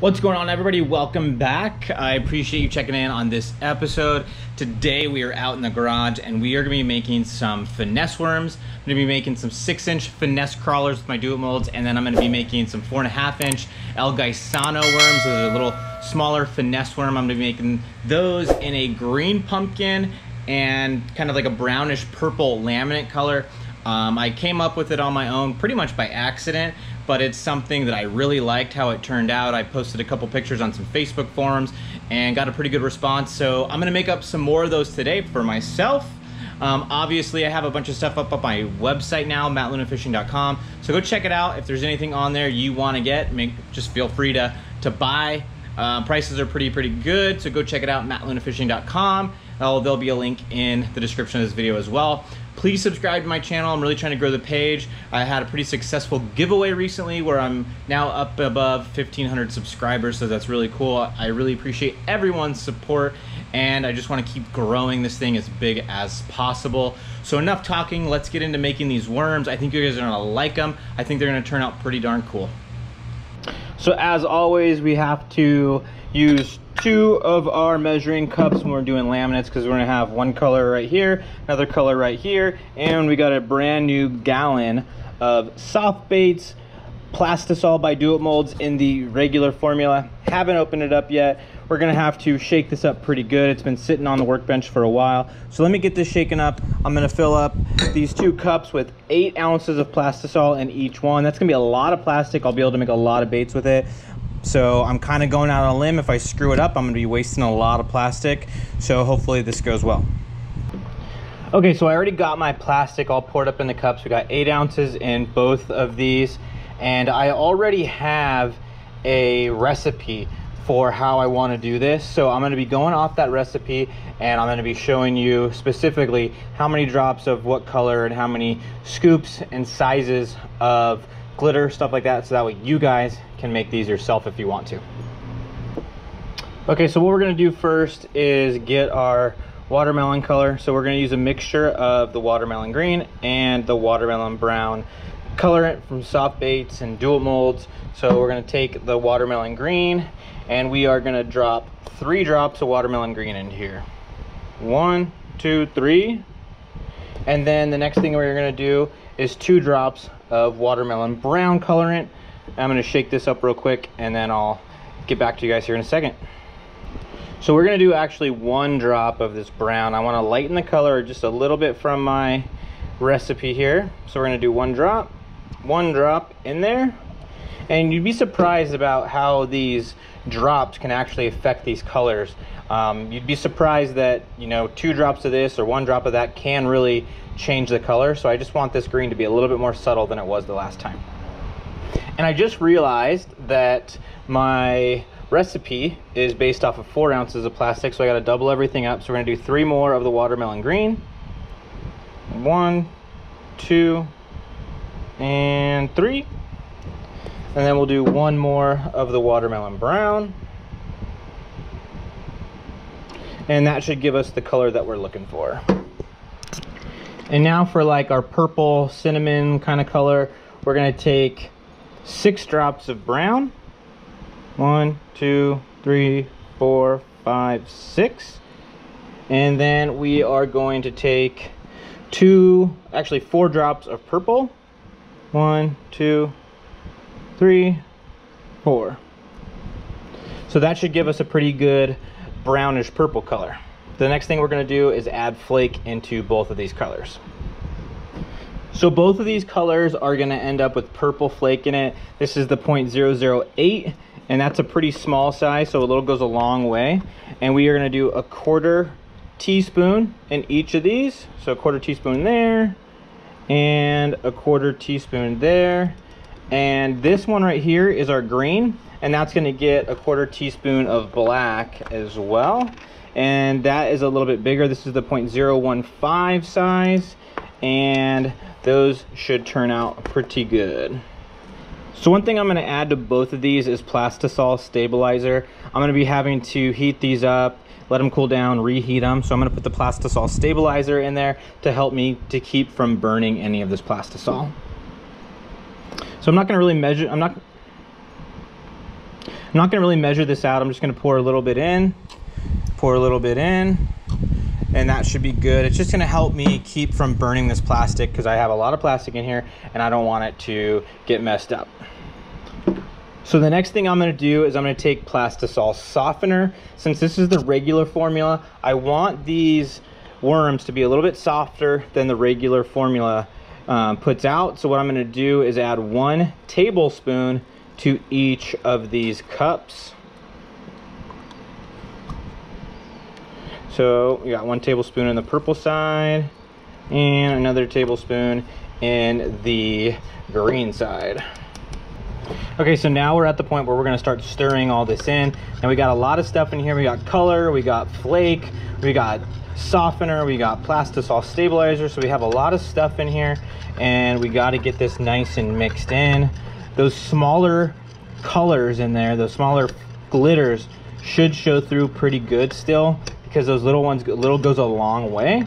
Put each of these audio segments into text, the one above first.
What's going on, everybody? Welcome back. I appreciate you checking in on this episode. Today we are out in the garage and we are going to be making some finesse worms. I'm going to be making some 6-inch finesse crawlers with my Do It Molds, and then I'm going to be making some 4.5-inch El Gusano worms. Those are a little smaller finesse worm. I'm going to be making those in a green pumpkin and kind of like a brownish purple laminate color. I came up with it on my own pretty much by accident, but it's something that I really liked how it turned out. I posted a couple pictures on some Facebook forums and got a pretty good response, so I'm gonna make up some more of those today for myself. Obviously I have a bunch of stuff up on my website now, mattlunafishing.com, so go check it out. If there's anything on there you want to get, just feel free to buy. Prices are pretty good, so go check it out, mattlunafishing.com. There'll be a link in the description of this video as well. Please subscribe to my channel. I'm really trying to grow the page. I had a pretty successful giveaway recently where I'm now up above 1,500 subscribers, so that's really cool. I really appreciate everyone's support, and I just want to keep growing this thing as big as possible. So enough talking, let's get into making these worms. I think you guys are going to like them. I think they're going to turn out pretty darn cool. So as always, we have to use two of our measuring cups when we're doing laminates, because we're going to have one color right here, another color right here, and we got a brand new gallon of soft baits, Plastisol by Do It Molds in the regular formula. Haven't opened it up yet. We're going to have to shake this up pretty good. It's been sitting on the workbench for a while, so let me get this shaken up. I'm going to fill up these two cups with 8 ounces of Plastisol in each one. That's going to be a lot of plastic. I'll be able to make a lot of baits with it. So I'm kind of going out on a limb. If I screw it up, I'm going to be wasting a lot of plastic. So hopefully this goes well. Okay, so I already got my plastic all poured up in the cups. We got 8 ounces in both of these. And I already have a recipe for how I want to do this. So I'm going to be going off that recipe, and I'm going to be showing you specifically how many drops of what color and how many scoops and sizes of glitter, stuff like that, so that way you guys can make these yourself if you want to. Okay, so what we're going to do first is get our watermelon color. So we're going to use a mixture of the watermelon green and the watermelon brown colorant from soft baits and dual molds. So we're going to take the watermelon green and we are going to drop 3 drops of watermelon green in here. 1, 2, 3. And then the next thing we're going to do is 2 drops of watermelon brown colorant. I'm going to shake this up real quick and then I'll get back to you guys here in a second. So we're going to do actually 1 drop of this brown. I want to lighten the color just a little bit from my recipe here. So we're going to do 1 drop in there. And you'd be surprised about how these drops can actually affect these colors. You'd be surprised that, you know, 2 drops of this or 1 drop of that can really change the color. So I just want this green to be a little bit more subtle than it was the last time. And I just realized that my recipe is based off of 4 ounces of plastic, so I got to double everything up. So we're going to do 3 more of the watermelon green. 1, 2, and 3. And then we'll do 1 more of the watermelon brown. And that should give us the color that we're looking for. And now for like our purple cinnamon kind of color, we're going to take 6 drops of brown. 1, 2, 3, 4, 5, 6. And then we are going to take 4 drops of purple. 1, 2, 3, 4. So that should give us a pretty good brownish purple color. The next thing we're going to do is add flake into both of these colors. So both of these colors are going to end up with purple flake in it. This is the 0.008, and that's a pretty small size, so a little goes a long way. And we are going to do a 1/4 teaspoon in each of these. So a 1/4 teaspoon there and a 1/4 teaspoon there. And this one right here is our green, and that's going to get a 1/4 teaspoon of black as well, and that is a little bit bigger. This is the 0.015 size, and those should turn out pretty good. So one thing I'm going to add to both of these is Plastisol stabilizer. I'm going to be having to heat these up, let them cool down, reheat them, so I'm going to put the Plastisol stabilizer in there to help me to keep from burning any of this Plastisol. So I'm not going to really measure, I'm not gonna really measure this out. I'm just gonna pour a little bit in, pour a little bit in, and that should be good. It's just gonna help me keep from burning this plastic because I have a lot of plastic in here and I don't want it to get messed up. So the next thing I'm gonna do is I'm gonna take Plastisol softener. Since this is the regular formula, I want these worms to be a little bit softer than the regular formula puts out. So what I'm gonna do is add 1 tablespoon to each of these cups. So we got 1 tablespoon in the purple side and another tablespoon in the green side. Okay, so now we're at the point where we're gonna start stirring all this in. And we got a lot of stuff in here. We got color, we got flake, we got softener, we got Plastisol stabilizer. So we have a lot of stuff in here and we gotta get this nice and mixed in. Those smaller colors in there, those smaller glitters should show through pretty good still because those little ones, little goes a long way.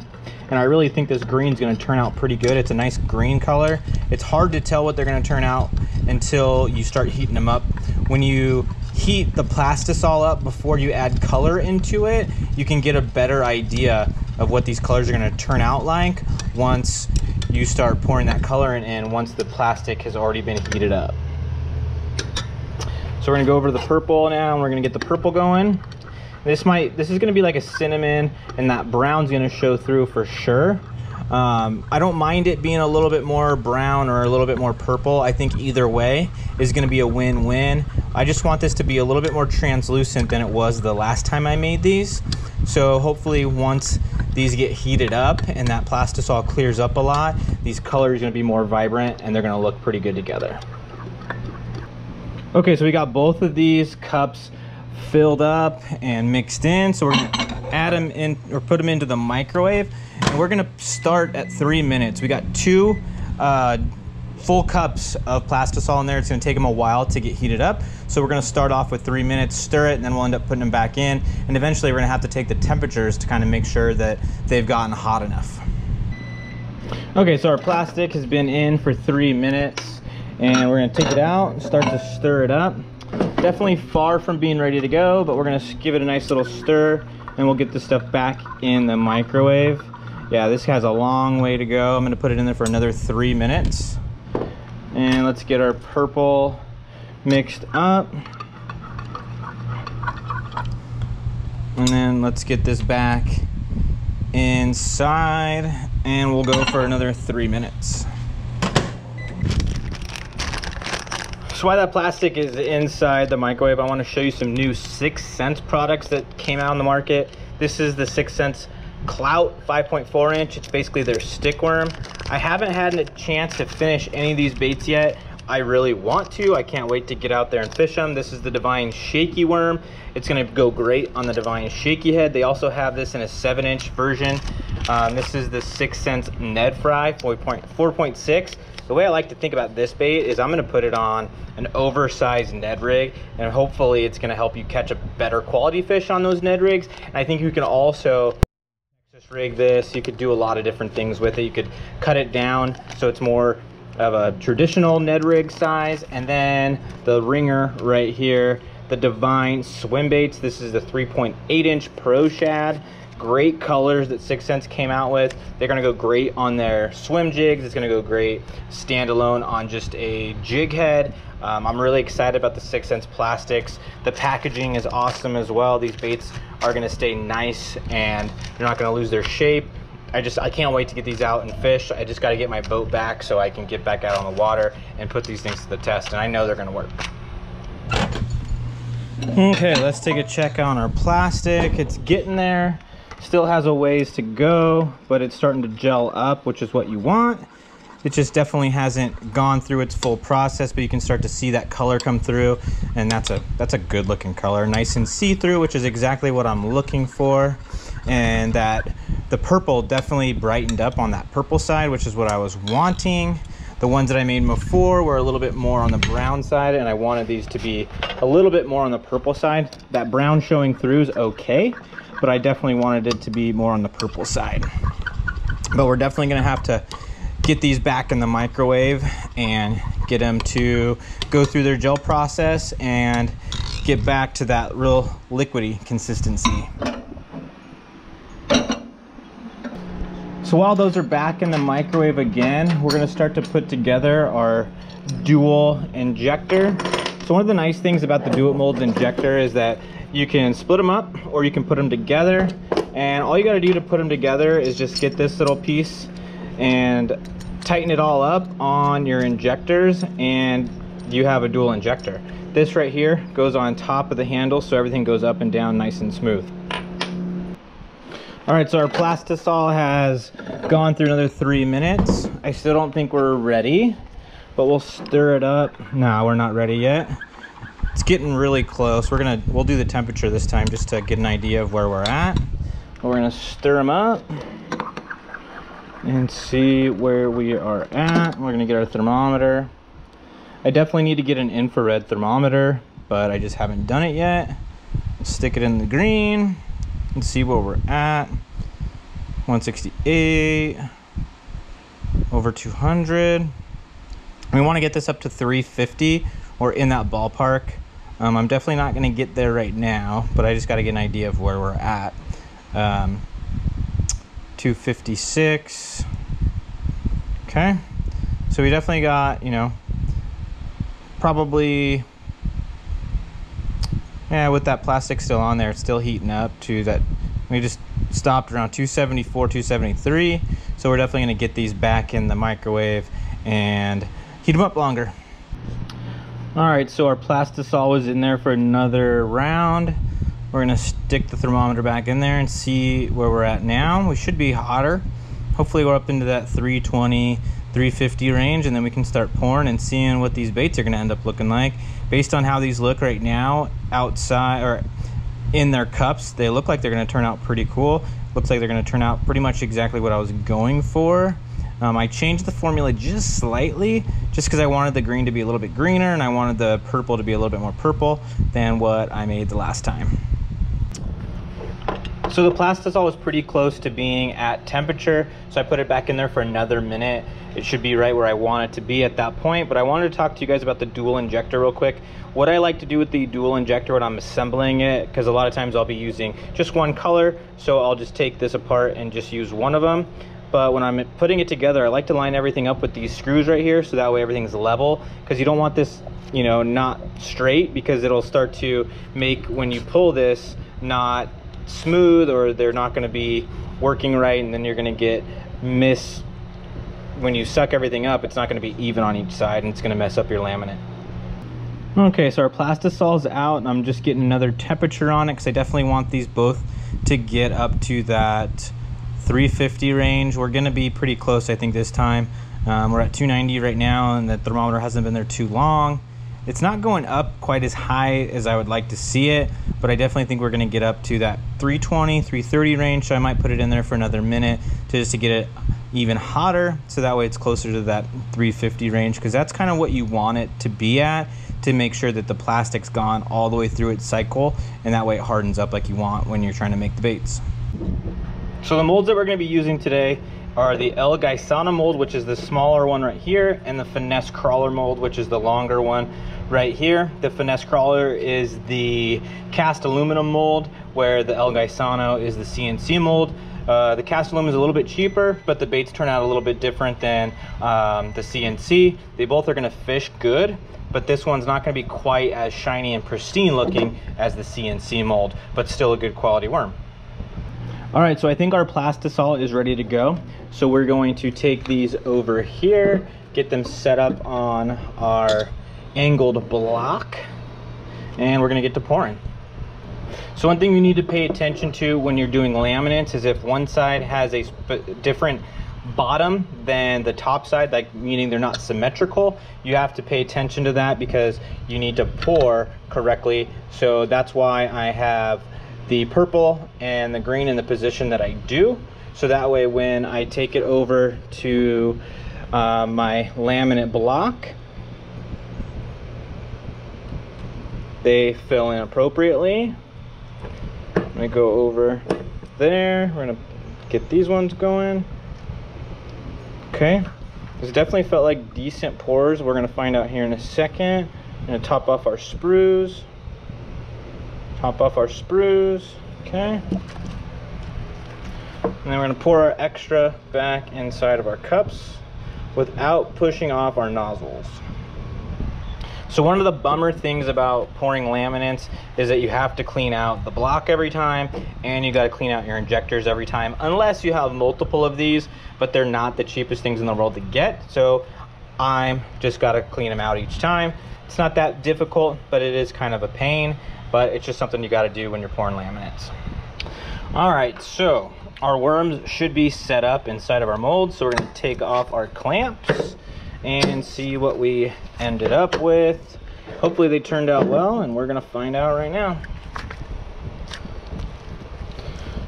And I really think this green's gonna turn out pretty good. It's a nice green color. It's hard to tell what they're gonna turn out until you start heating them up. When you heat the Plastisol up before you add color into it, you can get a better idea of what these colors are gonna turn out like once you start pouring that color in once the plastic has already been heated up. So we're gonna go over to the purple now and we're gonna get the purple going. This is gonna be like a cinnamon and that brown's gonna show through for sure. I don't mind it being a little bit more brown or a little bit more purple. I think either way is gonna be a win-win. I just want this to be a little bit more translucent than it was the last time I made these. So hopefully once these get heated up and that Plastisol clears up a lot, these colors are gonna be more vibrant and they're gonna look pretty good together. Okay, so we got both of these cups filled up and mixed in. So we're gonna add them in or put them into the microwave. And we're gonna start at 3 minutes. We got 2 full cups of Plastisol in there. It's gonna take them a while to get heated up. So we're gonna start off with 3 minutes, stir it, and then we'll end up putting them back in. And eventually we're gonna have to take the temperatures to kind of make sure that they've gotten hot enough. Okay, so our plastic has been in for 3 minutes and we're gonna take it out and start to stir it up. Definitely far from being ready to go, but we're gonna give it a nice little stir and we'll get this stuff back in the microwave. Yeah, this has a long way to go. I'm gonna put it in there for another 3 minutes. And let's get our purple mixed up. And then let's get this back inside and we'll go for another 3 minutes. So while that plastic is inside the microwave, I wanna show you some new Sixth Sense products that came out on the market. This is the Sixth Sense Clout 5.4 inch. It's basically their stick worm. I haven't had a chance to finish any of these baits yet. I really want to. I can't wait to get out there and fish them. This is the Divine Shaky Worm. It's gonna go great on the Divine Shaky Head. They also have this in a 7-inch version. This is the Sixth Sense Ned Fry 4.6. The way I like to think about this bait is I'm gonna put it on an oversized Ned rig and hopefully it's gonna help you catch a better quality fish on those Ned rigs. And I think you can also rig this. You could do a lot of different things with it. You could cut it down so it's more of a traditional Ned rig size. And then the ringer right here, the Divine Swim Baits. This is the 3.8 inch Pro Shad. Great colors that Sixth Sense came out with. They're gonna go great on their swim jigs. It's gonna go great standalone on just a jig head. I'm really excited about the Sixth Sense plastics. The packaging is awesome as well. These baits are gonna stay nice and they're not gonna lose their shape. I can't wait to get these out and fish. I just gotta get my boat back so I can get back out on the water and put these things to the test, and I know they're gonna work. Okay, let's take a check on our plastic. It's getting there. Still has a ways to go, but it's starting to gel up, which is what you want. It just definitely hasn't gone through its full process, but you can start to see that color come through, and that's a good looking color, nice and see-through, which is exactly what I'm looking for. And that the purple definitely brightened up on that purple side, which is what I was wanting. The ones that I made before were a little bit more on the brown side, and I wanted these to be a little bit more on the purple side. That brown showing through is okay, but I definitely wanted it to be more on the purple side. But we're definitely gonna have to get these back in the microwave and get them to go through their gel process and get back to that real liquidy consistency. So while those are back in the microwave again, we're gonna start to put together our dual injector. So one of the nice things about the Do It Molds injector is that you can split them up or you can put them together. And all you gotta do to put them together is just get this little piece and tighten it all up on your injectors and you have a dual injector. This right here goes on top of the handle so everything goes up and down nice and smooth. All right, so our Plastisol has gone through another 3 minutes. I still don't think we're ready, but we'll stir it up. No, we're not ready yet. It's getting really close. We'll do the temperature this time just to get an idea of where we're at. We're gonna stir them up and see where we are at. We're gonna get our thermometer. I definitely need to get an infrared thermometer, but I just haven't done it yet. Let's stick it in the green and see where we're at. 168, over 200. We wanna get this up to 350 or in that ballpark. I'm definitely not gonna get there right now, but I just gotta get an idea of where we're at. 256. Okay, so we definitely got, you know, probably, yeah, with that plastic still on there, it's still heating up to that. We just stopped around 274, 273. So we're definitely gonna get these back in the microwave and heat them up longer. All right, so our Plastisol was in there for another round. We're gonna stick the thermometer back in there and see where we're at now. We should be hotter. Hopefully we're up into that 320, 350 range, and then we can start pouring and seeing what these baits are gonna end up looking like. Based on how these look right now, outside or in their cups, they look like they're gonna turn out pretty cool. Looks like they're gonna turn out pretty much exactly what I was going for. I changed the formula just slightly, just because I wanted the green to be a little bit greener and I wanted the purple to be a little bit more purple than what I made the last time. So the Plastisol was pretty close to being at temperature, so I put it back in there for another minute. It should be right where I want it to be at that point, but I wanted to talk to you guys about the dual injector real quick. What I like to do with the dual injector when I'm assembling it, because a lot of times I'll be using just one color, so I'll just take this apart and just use one of them. But when I'm putting it together, I like to line everything up with these screws right here so that way everything's level, because you don't want this, you know, not straight, because it'll start to make, when you pull this, not smooth, or they're not going to be working right, and then you're going to get when you suck everything up, it's not going to be even on each side and it's going to mess up your laminate. Okay, so our Plastisol's out and I'm just getting another temperature on it because I definitely want these both to get up to that 350 range. We're gonna be pretty close, I think, this time. We're at 290 right now and the thermometer hasn't been there too long. It's not going up quite as high as I would like to see it, but I definitely think we're gonna get up to that 320, 330 range, so I might put it in there for another minute just to get it even hotter, so that way it's closer to that 350 range, because that's kind of what you want it to be at to make sure that the plastic's gone all the way through its cycle, and that way it hardens up like you want when you're trying to make the baits. So the molds that we're gonna be using today are the El Gusano mold, which is the smaller one right here, and the Finesse Crawler mold, which is the longer one right here. The Finesse Crawler is the cast aluminum mold, where the El Gusano is the CNC mold. The cast aluminum is a little bit cheaper, but the baits turn out a little bit different than the CNC. They both are gonna fish good, but this one's not gonna be quite as shiny and pristine looking as the CNC mold, but still a good quality worm. All right, so I think our Plastisol is ready to go. So we're going to take these over here, get them set up on our angled block, and we're gonna get to pouring. So one thing you need to pay attention to when you're doing laminates is if one side has a different bottom than the top side, like meaning they're not symmetrical, you have to pay attention to that because you need to pour correctly. So that's why I have the purple and the green in the position that I do, so that way when I take it over to my laminate block, they fill in appropriately. I'm gonna go over there, we're gonna get these ones going. Okay, this definitely felt like decent pours. We're gonna find out here in a second. I'm gonna top off our sprues. pop off our sprues, okay? And then we're gonna pour our extra back inside of our cups without pushing off our nozzles. So one of the bummer things about pouring laminates is that you have to clean out the block every time, and you gotta clean out your injectors every time, unless you have multiple of these, but they're not the cheapest things in the world to get. So I'm just gotta clean them out each time. It's not that difficult, but it is kind of a pain, but it's just something you gotta do when you're pouring laminates. All right, so our worms should be set up inside of our mold. So we're gonna take off our clamps and see what we ended up with. Hopefully they turned out well, and we're gonna find out right now.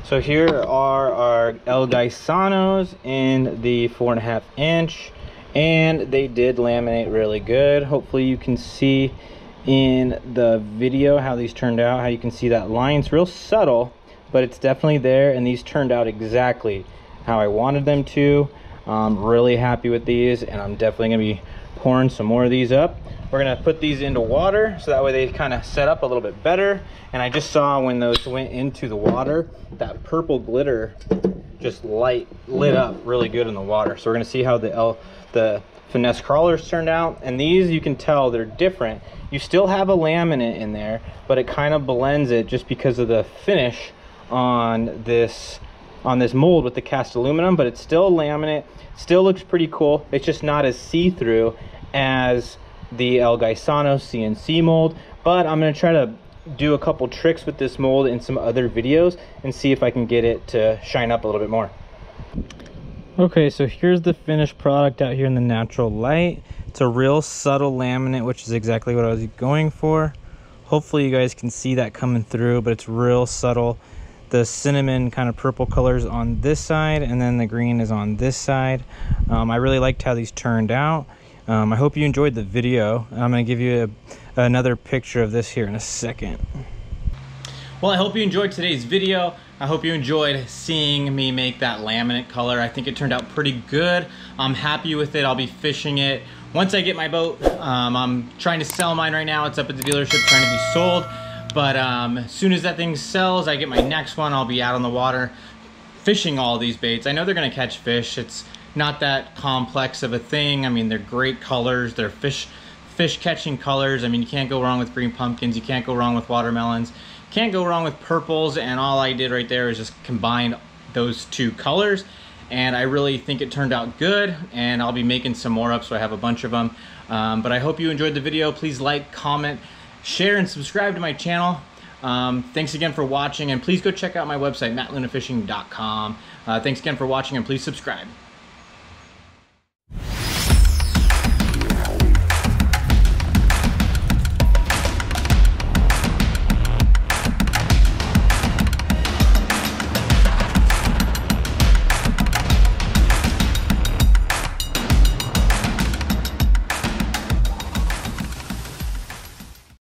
So here are our El Gusanos in the 4.5 inch, and they did laminate really good. Hopefully you can see in the video how these turned out, how you can see that line. It's real subtle, but it's definitely there, and these turned out exactly how I wanted them to. I'm really happy with these, and I'm definitely gonna be pouring some more of these up. We're gonna put these into water so that way they kind of set up a little bit better. And I just saw when those went into the water, that purple glitter just lit up really good in the water. So we're gonna see how the Finesse Crawlers turned out. And these, you can tell they're different. You still have a laminate in there, but it kind of blends it just because of the finish on this mold with the cast aluminum, but it's still laminate, still looks pretty cool. It's just not as see-through as the El Gusano CNC mold, but I'm gonna try to do a couple tricks with this mold in some other videos and see if I can get it to shine up a little bit more. Okay, so here's the finished product out here in the natural light. It's a real subtle laminate, which is exactly what I was going for. Hopefully you guys can see that coming through, but it's real subtle. The cinnamon kind of purple colors on this side, and then the green is on this side. I really liked how these turned out. I hope you enjoyed the video. I'm going to give you another picture of this here in a second. Well, I hope you enjoyed today's video. I hope you enjoyed seeing me make that laminate color. I think it turned out pretty good. I'm happy with it. I'll be fishing it once I get my boat. I'm trying to sell mine right now. It's up at the dealership trying to be sold. But as soon as that thing sells, I get my next one, I'll be out on the water fishing all these baits. I know they're gonna catch fish. It's not that complex of a thing. I mean, they're great colors. They're fish catching colors. I mean, you can't go wrong with green pumpkins. You can't go wrong with watermelons. You can't go wrong with purples. And all I did right there is just combine those two colors. And I really think it turned out good, and I'll be making some more up, so I have a bunch of them. But I hope you enjoyed the video. Please like, comment, share, and subscribe to my channel. Thanks again for watching, and please go check out my website, mattlunafishing.com. Thanks again for watching, and please subscribe.